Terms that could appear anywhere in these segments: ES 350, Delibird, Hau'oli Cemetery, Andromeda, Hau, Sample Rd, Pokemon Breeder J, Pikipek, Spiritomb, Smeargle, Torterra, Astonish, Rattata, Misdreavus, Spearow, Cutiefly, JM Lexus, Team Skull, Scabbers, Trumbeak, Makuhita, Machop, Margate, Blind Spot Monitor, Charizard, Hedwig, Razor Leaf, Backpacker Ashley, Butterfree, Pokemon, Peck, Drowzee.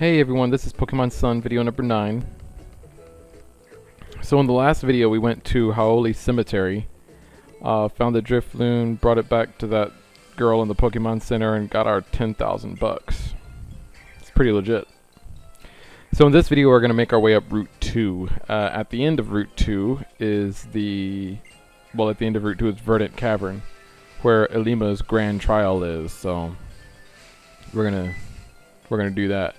Hey everyone, this is Pokemon Sun video number 9. So in the last video we went to Hau'oli Cemetery, found the Drifloon, brought it back to that girl in the Pokemon Center and got our 10,000 bucks. It's pretty legit. So in this video we're going to make our way up Route 2. At the end of Route 2 is Verdant Cavern, where Ilima's Grand Trial is, so we're going to do that.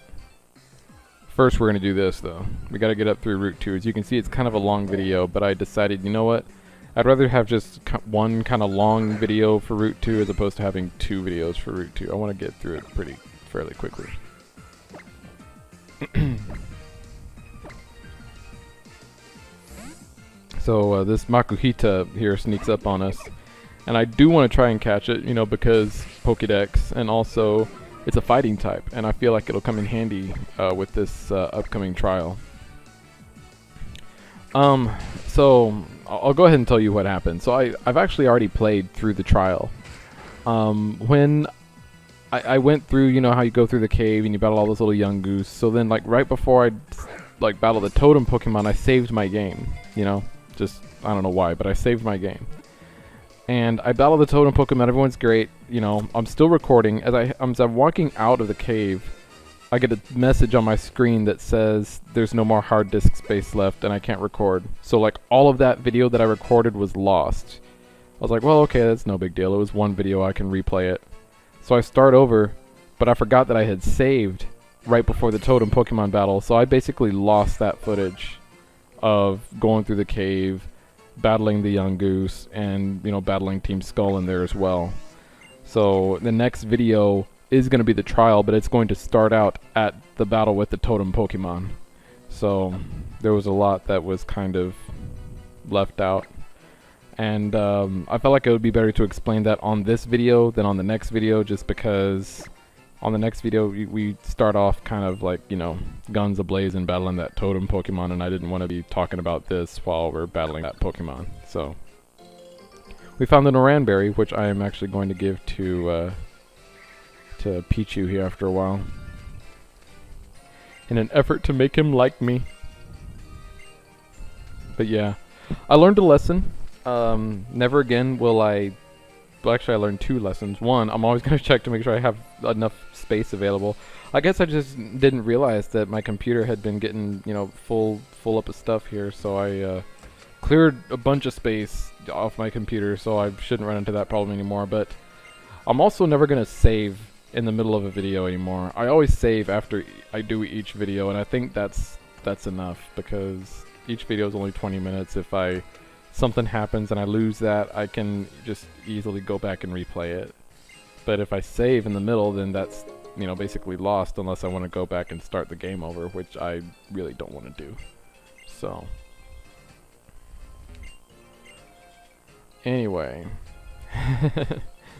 First, we're going to do this, though. We got to get up through Route 2. As you can see, it's kind of a long video, but I decided, you know what? I'd rather have just one kind of long video for Route 2 as opposed to having two videos for Route 2. I want to get through it fairly quickly. So this Makuhita here sneaks up on us, and I do want to try and catch it, you know, because Pokédex, and also it's a fighting type, and I feel like it'll come in handy with this upcoming trial. So I'll go ahead and tell you what happened. So I've actually already played through the trial. When I went through, you know how you go through the cave and you battle all those little young goose. So then, like right before I battle the Totem Pokemon, I saved my game. You know, just I don't know why, but I saved my game. And I battled the Totem Pokemon, everyone's great, you know, I'm still recording. As I'm walking out of the cave, I get a message on my screen that says there's no more hard disk space left and I can't record. So like all of that video that I recorded was lost. I was like, well, okay, that's no big deal. It was one video, I can replay it. So I start over, but I forgot that I had saved right before the Totem Pokemon battle. So I basically lost that footage of going through the cave, battling the young goose, and you know, battling Team Skull in there as well. So the next video is going to be the trial, but it's going to start out at the battle with the Totem Pokemon. So there was a lot that was kind of left out, and I felt like it would be better to explain that on this video than on the next video, just because on the next video we start off kind of like, you know, guns ablaze and battling that Totem Pokemon, and I didn't want to be talking about this while we're battling that Pokemon. So we found an Oran Berry, which I am actually going to give to Pichu here after a while, in an effort to make him like me. But yeah, I learned a lesson. Never again will I... Well, actually, I learned two lessons. One, I'm always going to check to make sure I have enough space available. I guess I just didn't realize that my computer had been getting, you know, full up of stuff here, so I cleared a bunch of space off my computer, so I shouldn't run into that problem anymore. But I'm also never going to save in the middle of a video anymore. I always save after I do each video, and I think that's enough, because each video is only 20 minutes. If something happens and I lose that, I can just easily go back and replay it. But if I save in the middle, then that's, you know, basically lost, unless I want to go back and start the game over, which I really don't want to do. So anyway,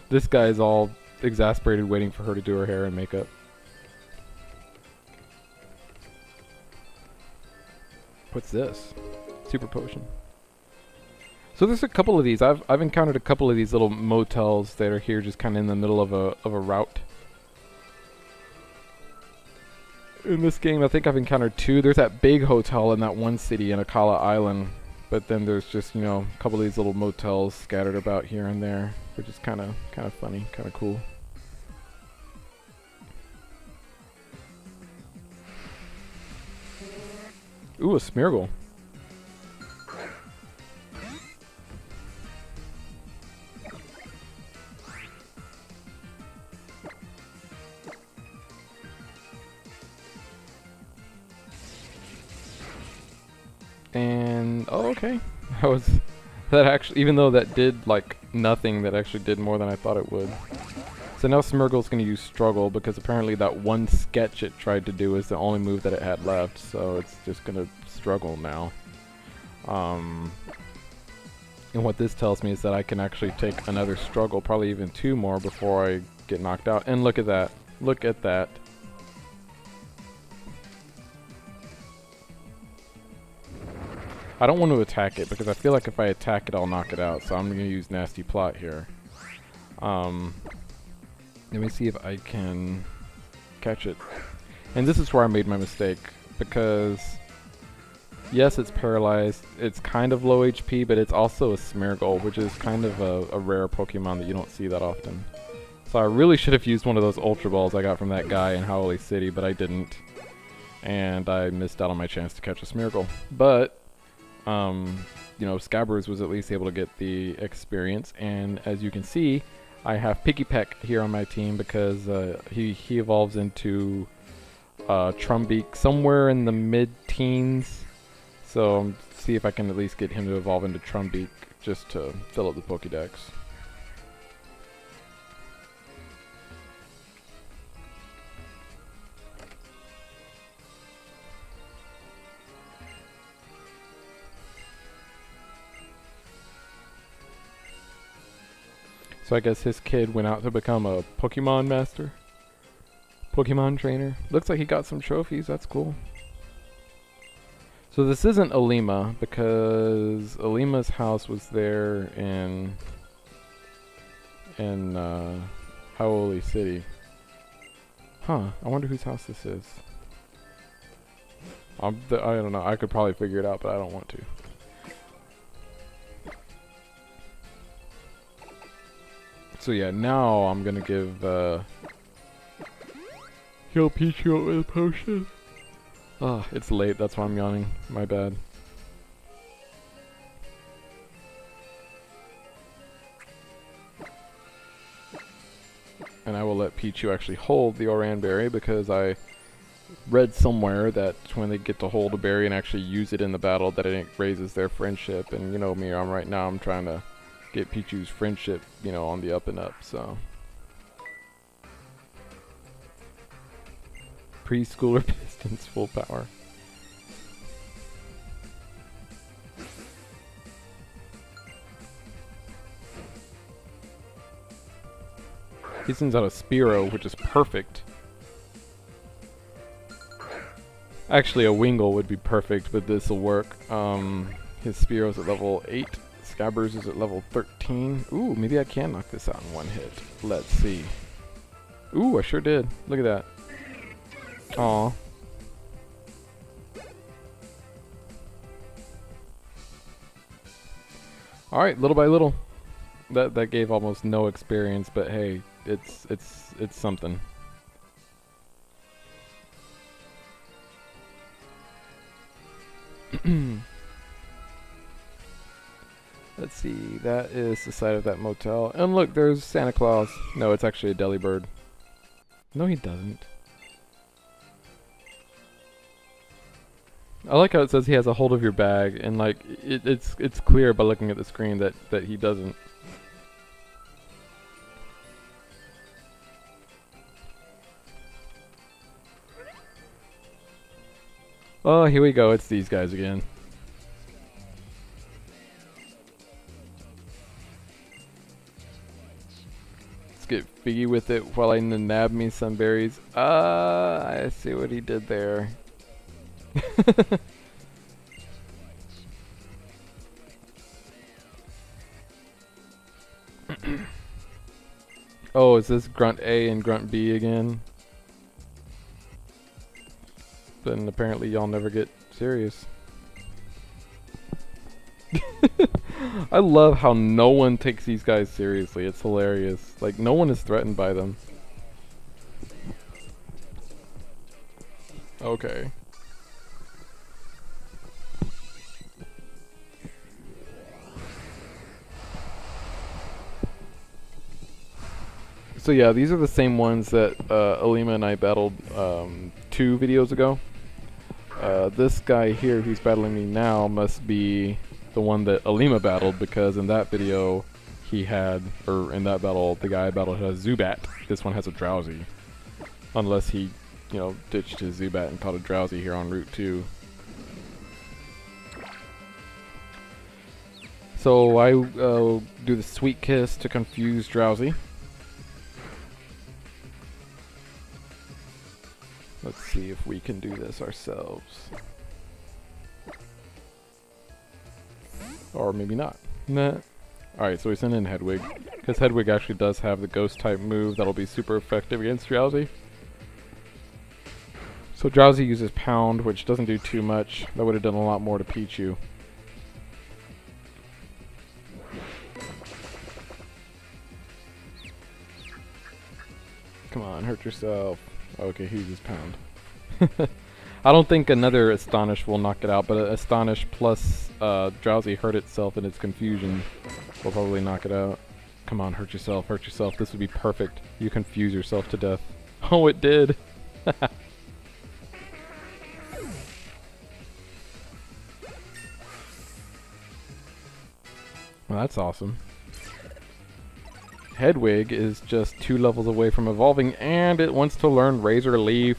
this guy's all exasperated waiting for her to do her hair and makeup. What's this? Super potion. So there's a couple of these. I've encountered a couple of these little motels that are here, just kind of in the middle of a route. In this game, I think I've encountered two. There's that big hotel in that one city in Akala Island, but then there's just, you know, a couple of these little motels scattered about here and there, which is kind of funny, kind of cool. Ooh, a Smeargle. And oh, okay, that actually, even though that did like nothing, that actually did more than I thought it would. So now Smeargle's gonna use struggle, because apparently that one sketch it tried to do is the only move that it had left, so it's just gonna struggle now. And what this tells me is that I can actually take another struggle, probably even two more, before I get knocked out. And look at that, look at that. I don't want to attack it, because I feel like if I attack it, I'll knock it out. So I'm going to use Nasty Plot here. Let me see if I can catch it. And this is where I made my mistake, because yes, it's paralyzed, it's kind of low HP, but it's also a Smeargle, which is kind of a rare Pokemon that you don't see that often. So I really should have used one of those Ultra Balls I got from that guy in Hau'oli City, but I didn't. And I missed out on my chance to catch a Smeargle. But, you know, Scabbers was at least able to get the experience, and as you can see, I have Pikipek here on my team because he evolves into Trumbeak somewhere in the mid-teens. So see if I can at least get him to evolve into Trumbeak just to fill up the Pokédex. So I guess his kid went out to become a Pokemon master, Pokemon trainer. Looks like he got some trophies, that's cool. So this isn't Ilima, because Ilima's house was there in Hau'oli City. Huh, I wonder whose house this is. I don't know, I could probably figure it out, but I don't want to. So yeah, now I'm gonna give Yo Pichu with a potion. Ah, it's late, that's why I'm yawning. My bad. And I will let Pichu actually hold the Oran Berry, because I read somewhere that when they get to hold a berry and actually use it in the battle, that it raises their friendship. And you know me, right now I'm trying to get Pichu's friendship, you know, on the up and up, so. Preschooler Pistons full power. He sends out a Spearow, which is perfect. Actually, a Wingull would be perfect, but this'll work. His Spearow's at level 8. Scabbers is at level 13. Ooh, maybe I can knock this out in one hit. Let's see. Ooh, I sure did. Look at that. Aw. Alright, little by little. That gave almost no experience, but hey, it's something. Let's see, that is the side of that motel. And look, there's Santa Claus. No, it's actually a Delibird. No, he doesn't. I like how it says he has a hold of your bag, and like, it's clear by looking at the screen that he doesn't. Oh, here we go, it's these guys again. Get figgy with it while I nab me some berries. I see what he did there. Oh, is this Grunt A and Grunt B again? Then apparently y'all never get serious. I love how no one takes these guys seriously. It's hilarious. Like, no one is threatened by them. Okay. So yeah, these are the same ones that Ilima and I battled 2 videos ago. This guy here who's battling me now must be the one that Ilima battled, because in that video he had, or in that battle, the guy I battled had a Zubat. This one has a Drowzee. Unless he, you know, ditched his Zubat and caught a Drowzee here on Route 2. So I do the Sweet Kiss to confuse Drowzee. Let's see if we can do this ourselves. Or maybe not. Nah. Alright, so we send in Hedwig, because Hedwig actually does have the ghost type move that'll be super effective against Drowzee. So Drowzee uses Pound, which doesn't do too much. That would have done a lot more to Pichu. Come on, hurt yourself. Okay, he uses Pound. I don't think another Astonish will knock it out, but Astonish plus Drowzee hurt itself in its confusion will probably knock it out. Come on, hurt yourself, hurt yourself. This would be perfect. You confuse yourself to death. Oh, it did. Well, that's awesome. Hedwig is just 2 levels away from evolving, and it wants to learn Razor Leaf.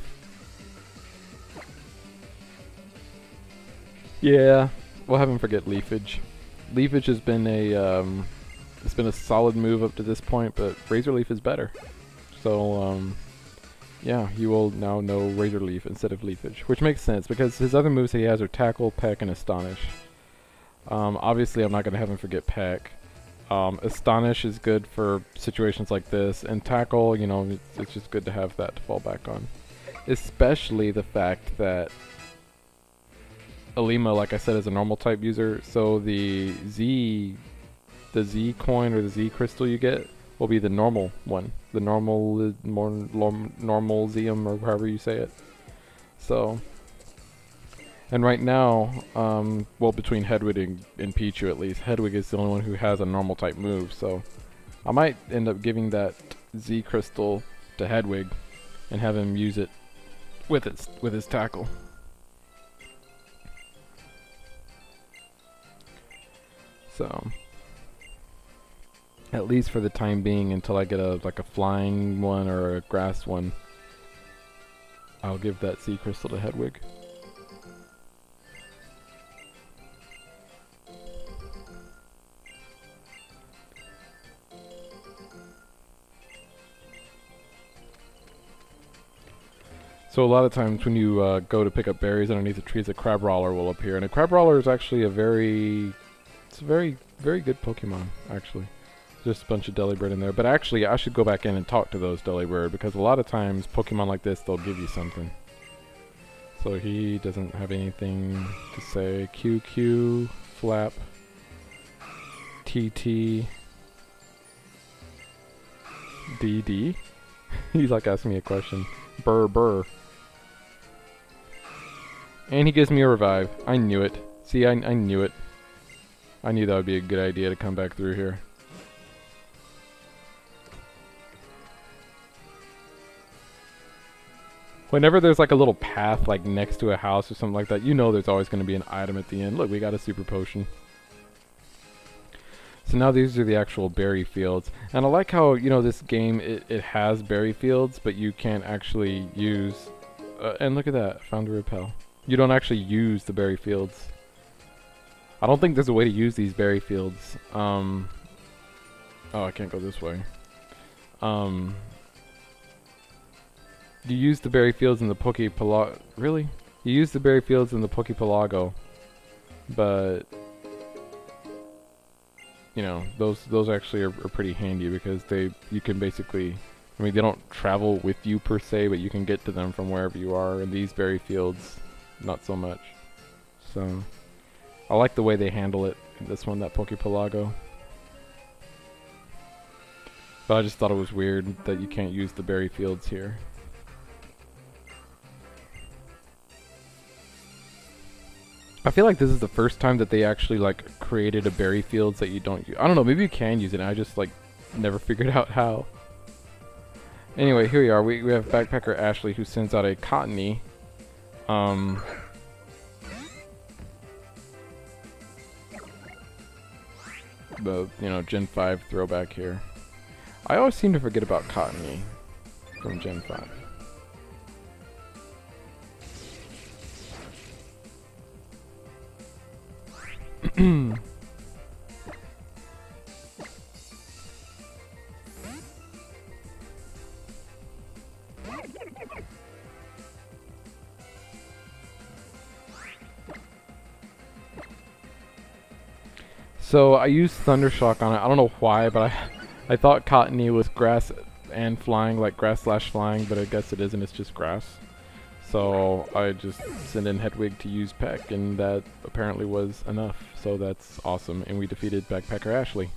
Yeah, we'll have him forget Leafage. Leafage has been a solid move up to this point, but Razor Leaf is better. So yeah, you will now know Razor Leaf instead of Leafage, which makes sense because his other moves that he has are Tackle, Peck, and Astonish. Obviously, I'm not going to have him forget Peck. Astonish is good for situations like this, and Tackle, you know, it's just good to have that to fall back on. Especially the fact that Ilima, like I said, is a normal type user, so the Z coin or the Z crystal you get will be the normal one, the normal, normal Zeum or however you say it. So, and right now, well, between Hedwig and Pichu at least, Hedwig is the only one who has a normal type move. So, I might end up giving that Z crystal to Hedwig and have him use it with his Tackle. So, at least for the time being, until I get like a flying one or a grass one, I'll give that sea crystal to Hedwig. So a lot of times when you go to pick up berries underneath the trees, a Crabrawler will appear, and a Crabrawler is actually a very, very good Pokemon, actually. Just a bunch of Delibird in there. But actually, I should go back in and talk to those Delibird, because a lot of times, Pokemon like this, they'll give you something. So he doesn't have anything to say. QQ, Flap, TT, DD. He's like asking me a question. Burr, burr. And he gives me a revive. I knew it. See, I knew it. I knew that would be a good idea to come back through here. Whenever there's like a little path like next to a house or something like that, you know there's always going to be an item at the end. Look, we got a super potion. So now these are the actual berry fields. And I like how, you know, this game, it has berry fields, but you can't actually use... and look at that, I found a repel. You don't actually use the berry fields. I don't think there's a way to use these berry fields. Oh, I can't go this way. You use the berry fields in the Poké Pelago. Really? You use the berry fields in the Poké Pelago, but you know those actually are pretty handy because you can basically. I mean, they don't travel with you per se, but you can get to them from wherever you are. And these berry fields, not so much. So. I like the way they handle it, this one, that Poké Pelago. But I just thought it was weird that you can't use the berry fields here. I feel like this is the first time that they actually like created a berry fields that you don't use. I don't know, maybe you can use it, I just like never figured out how. Anyway, here we are. We have Backpacker Ashley who sends out a Cottonee. But, you know, Gen 5 throwback here. I always seem to forget about Cottonee from Gen 5. So I used Thunder Shock on it. I don't know why, but I thought Cottonee was grass and flying, like grass / flying, but I guess it isn't. It's just grass. So I just sent in Hedwig to use Peck, and that apparently was enough. So that's awesome, and we defeated Backpacker Ashley.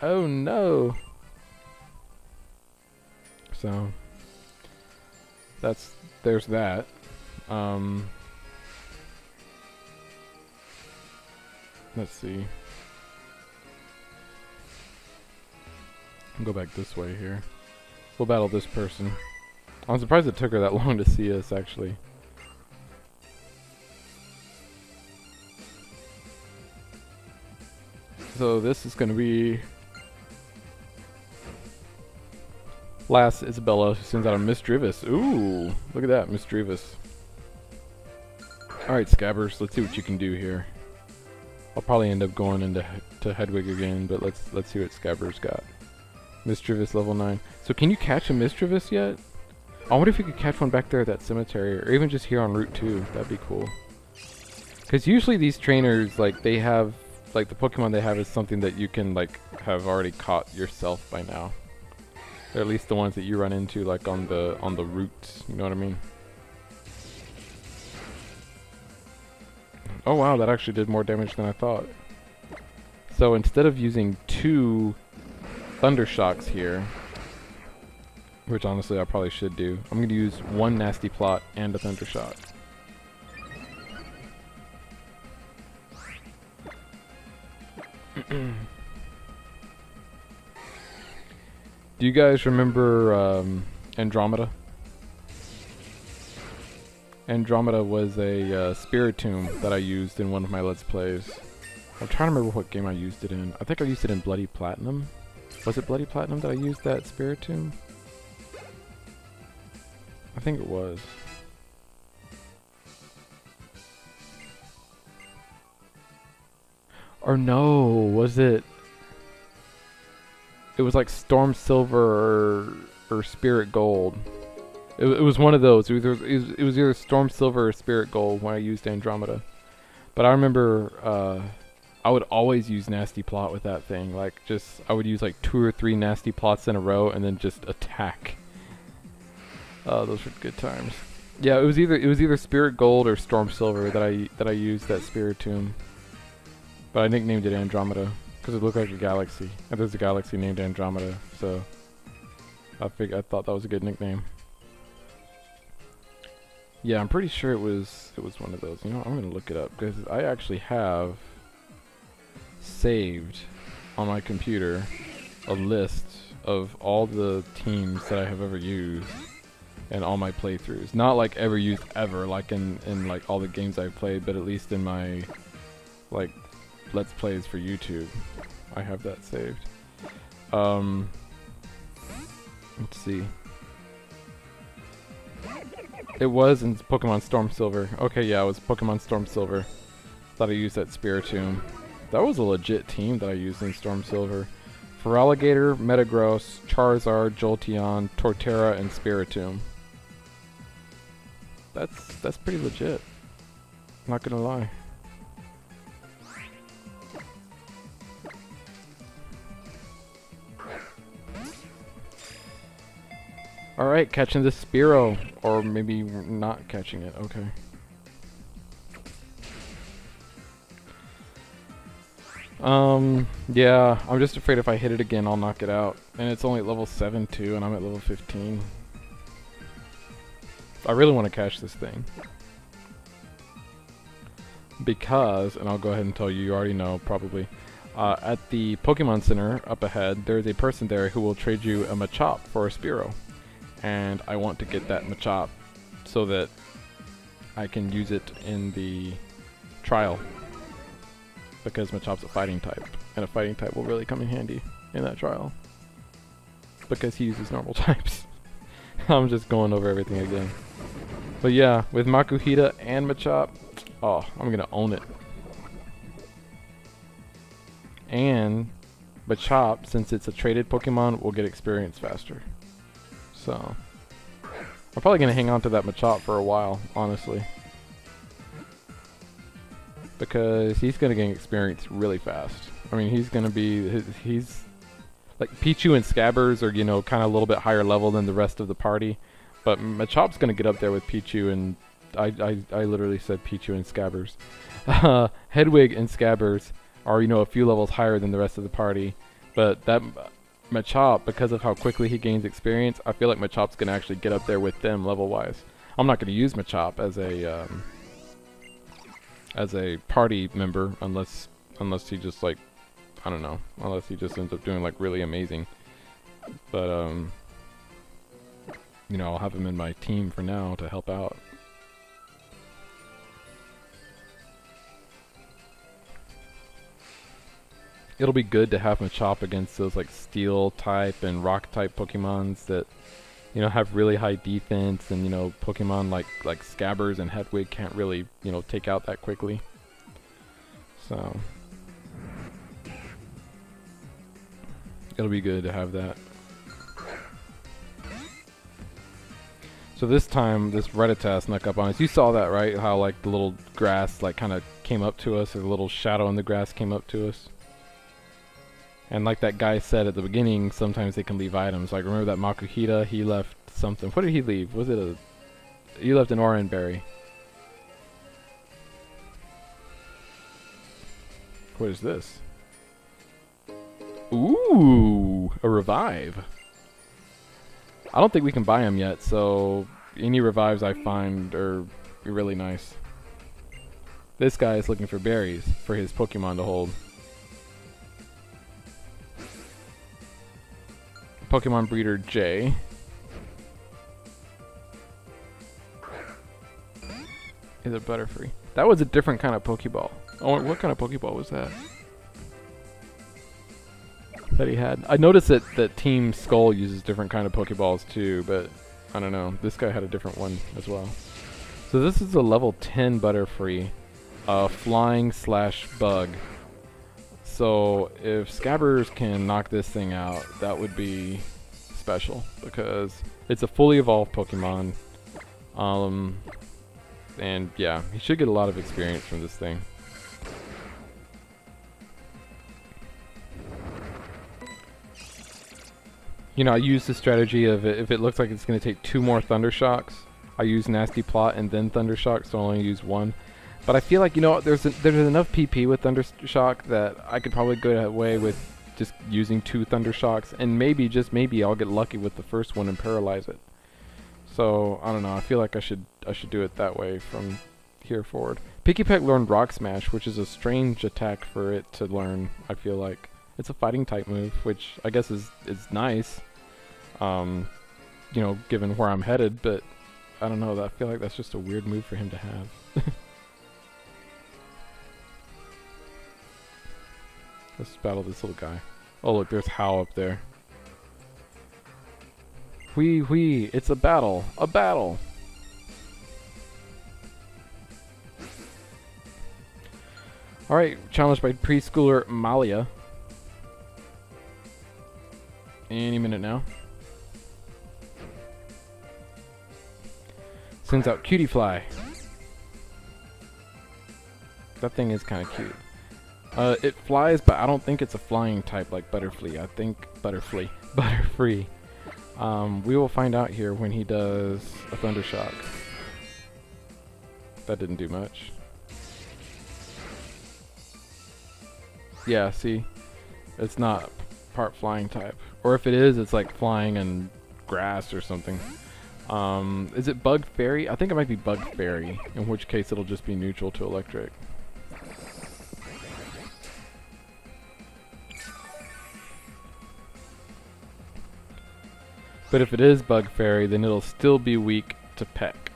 Oh no! So there's that. Let's see. I'll go back this way here. We'll battle this person. I'm surprised it took her that long to see us, actually. So this is going to be... Last Isabella, who sends out a Misdreavus. Ooh, look at that, Misdreavus. Alright, Scabbers, let's see what you can do here. I'll probably end up going to Hedwig again, but let's see what Scabbers got. Misdreavus level 9. So can you catch a Misdreavus yet? I wonder if you could catch one back there at that cemetery, or even just here on Route 2. That'd be cool. Because usually these trainers, like, they have, like, the Pokemon they have is something that you can, like, have already caught yourself by now. Or at least the ones that you run into, like, on the routes. You know what I mean? Oh wow, that actually did more damage than I thought. So instead of using 2 Thunder Shocks here, which honestly I probably should do, I'm going to use 1 Nasty Plot and a Thunder Shock. Do you guys remember Andromeda? Andromeda was a Spiritomb that I used in one of my Let's Plays. I'm trying to remember what game I used it in. I think I used it in Bloody Platinum. Was it Bloody Platinum that I used that Spiritomb? I think it was. Or no, was it? It was like Storm Silver or Spirit Gold. It was one of those. It was either Storm Silver or Spirit Gold when I used Andromeda. But I remember I would always use Nasty Plot with that thing. Like, just I would use like 2 or 3 Nasty Plots in a row and then just attack. Those were good times. Yeah, it was either Spirit Gold or Storm Silver that I used that Spiritomb. But I nicknamed it Andromeda because it looked like a galaxy, and there's a galaxy named Andromeda. So I thought that was a good nickname. Yeah, I'm pretty sure it was one of those. You know, I'm gonna look it up because I actually have saved on my computer a list of all the teams that I have ever used. And all my playthroughs, not like ever used ever, like in like all the games I've played, but at least in my like Let's Plays for YouTube, I have that saved. Let's see. It was in Pokemon Storm Silver. Okay, yeah, it was Pokemon Storm Silver. Thought I used that Spiritomb. That was a legit team that I used in Storm Silver. Feraligatr, Metagross, Charizard, Jolteon, Torterra, and Spiritomb. That's pretty legit. Not gonna lie. Alright, catching the Spearow. Or maybe not catching it, okay. Yeah, I'm just afraid if I hit it again, I'll knock it out. And it's only at level 7 too, and I'm at level 15. I really want to catch this thing. Because, and I'll go ahead and tell you, you already know probably, at the Pokemon Center up ahead, there's a person there who will trade you a Machop for a Spearow. And I want to get that Machop so that I can use it in the trial. Because Machop's a fighting type, and a fighting type will really come in handy in that trial. Because he uses normal types. I'm just going over everything again. But yeah, with Makuhita and Machop, oh, I'm gonna own it. And Machop, since it's a traded Pokemon, will get experience faster. So, I'm probably gonna hang on to that Machop for a while, honestly. Because he's going to gain experience really fast. I mean, he's going to be... He's... Like, Pichu and Scabbers are, you know, kind of a little bit higher level than the rest of the party. But Machop's going to get up there with Pichu and... I literally said Pichu and Scabbers. Hedwig and Scabbers are, you know, a few levels higher than the rest of the party. But that Machop, because of how quickly he gains experience, I feel like Machop's going to actually get up there with them level-wise. I'm not going to use Machop as a party member unless he just, like, I don't know, unless he just ends up doing, like, really amazing. But, you know, I'll have him in my team for now to help out. It'll be good to have Machop against those, like, steel type and rock type Pokemons that, you know, have really high defense, and, you know, Pokemon like Scabbers and Hedwig can't really, you know, take out that quickly. So it'll be good to have that. So this time, this Rattata snuck up on us. You saw that, right? How, like, the little grass, like, kind of came up to us, or the little shadow in the grass came up to us. And like that guy said at the beginning, sometimes they can leave items. Like, remember that Makuhita? He left something. What did he leave? Was it a... He left an Oran Berry. What is this? Ooh! A revive. I don't think we can buy them yet, so any revives I find are really nice. This guy is looking for berries for his Pokemon to hold. Pokemon Breeder J. Is it Butterfree? That was a different kind of Pokeball. Oh, what kind of Pokeball was that? That he had. I noticed that Team Skull uses different kind of Pokeballs too, but I don't know. This guy had a different one as well. So this is a level 10 Butterfree, flying slash bug. So if Scabbers can knock this thing out, that would be special because it's a fully evolved Pokemon. And yeah, he should get a lot of experience from this thing. You know, I use the strategy of, if it looks like it's going to take 2 more Thunder Shocks, I use Nasty Plot and then Thunder Shock, so I only use 1. But I feel like, you know, there's enough PP with Thunder Shock that I could probably go away with just using 2 Thunder Shocks, and maybe, just maybe, I'll get lucky with the first one and paralyze it. So I don't know. I feel like I should do it that way from here forward. Pikipek learned Rock Smash, which is a strange attack for it to learn. I feel like. It's a fighting type move, which I guess is nice, you know, given where I'm headed, but I don't know, I feel like that's just a weird move for him to have. Let's battle this little guy. Oh look, there's Hau up there. Whee! It's a battle! A battle! Alright, challenged by preschooler Malia. Any minute now. Sends out Cutiefly. That thing is kind of cute. It flies, but I don't think it's a flying type like Butterfree. I think Butterfree. We will find out here when he does a Thunder Shock. That didn't do much. Yeah, see? It's not part flying type. Or if it is, it's like flying and grass or something. Is it Bug Fairy? I think it might be Bug Fairy, in which case it'll just be neutral to electric. But if it is Bug Fairy, then it'll still be weak to Peck.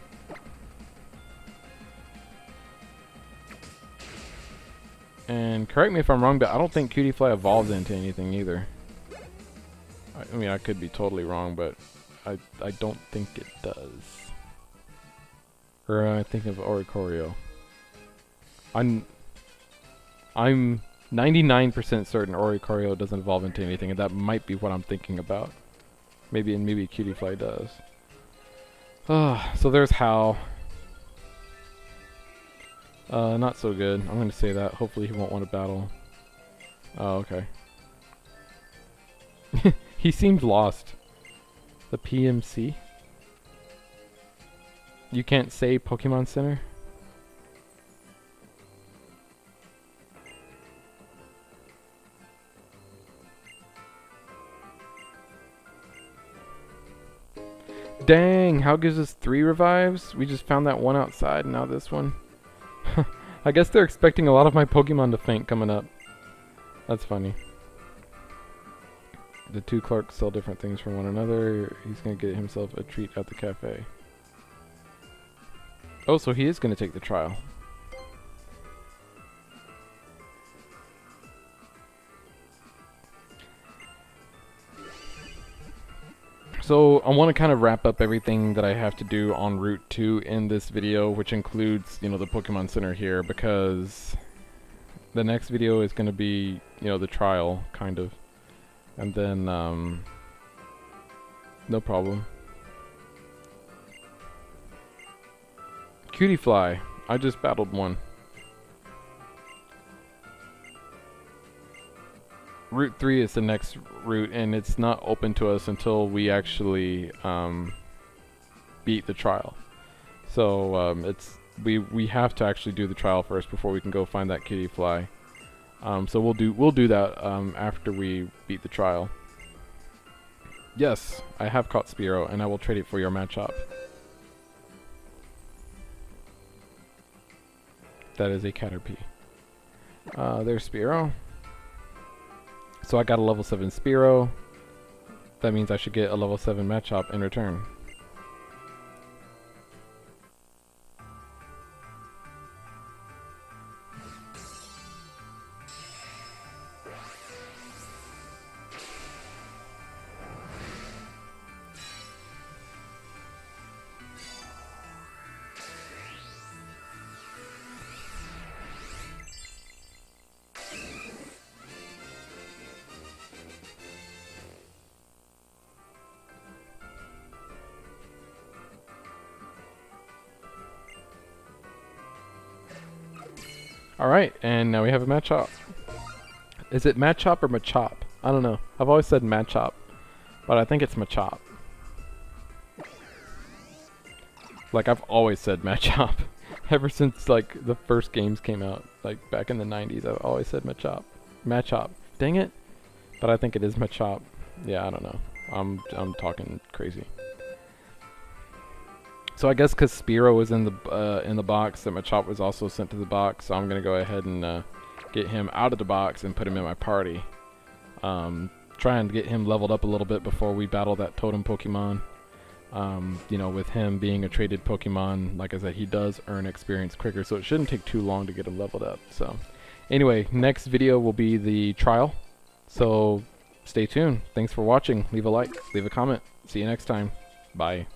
And correct me if I'm wrong, but I don't think Cutiefly evolves into anything either. I mean, I could be totally wrong, but I don't think it does. Or I think of Oricorio. I'm 99% certain Oricorio doesn't evolve into anything, and that might be what I'm thinking about. Maybe Cutiefly does. So there's Hau. Not so good. I'm going to say that. Hopefully he won't want to battle. Oh, okay. He seemed lost. The PMC? You can't say Pokemon Center? Dang, how gives us 3 revives? We just found that one outside, now this one. I guess they're expecting a lot of my Pokemon to faint coming up. That's funny. The two Clarks sell different things from one another. He's gonna get himself a treat at the cafe. Oh, so he is gonna take the trial. So I want to kind of wrap up everything that I have to do on Route 2 in this video, which includes, you know, the Pokemon Center here, because the next video is going to be, you know, the trial, kind of. And then, no problem. Cutiefly. I just battled one. Route 3 is the next route, and it's not open to us until we actually beat the trial. So it's we have to actually do the trial first before we can go find that Cutiefly. So we'll do that after we beat the trial. Yes, I have caught Spearow, and I will trade it for your Machop. That is a Caterpie. There's Spearow. So I got a level 7 Spearow. That means I should get a level 7 Machop in return. Alright, and now we have a Machop. Is it Machop or Machop? I don't know. I've always said Machop, but I think it's Machop. Like, I've always said Machop. Ever since, like, the first games came out, like, back in the 90s, I've always said Machop. Machop. Dang it. But I think it is Machop. Yeah, I don't know. I'm talking crazy. So I guess because Spearow was in the box, that Machop was also sent to the box. So I'm gonna go ahead and get him out of the box and put him in my party. Trying to get him leveled up a little bit before we battle that Totem Pokemon. You know, with him being a traded Pokemon, like I said, he does earn experience quicker, so it shouldn't take too long to get him leveled up. So, anyway, next video will be the trial. So stay tuned. Thanks for watching. Leave a like. Leave a comment. See you next time. Bye.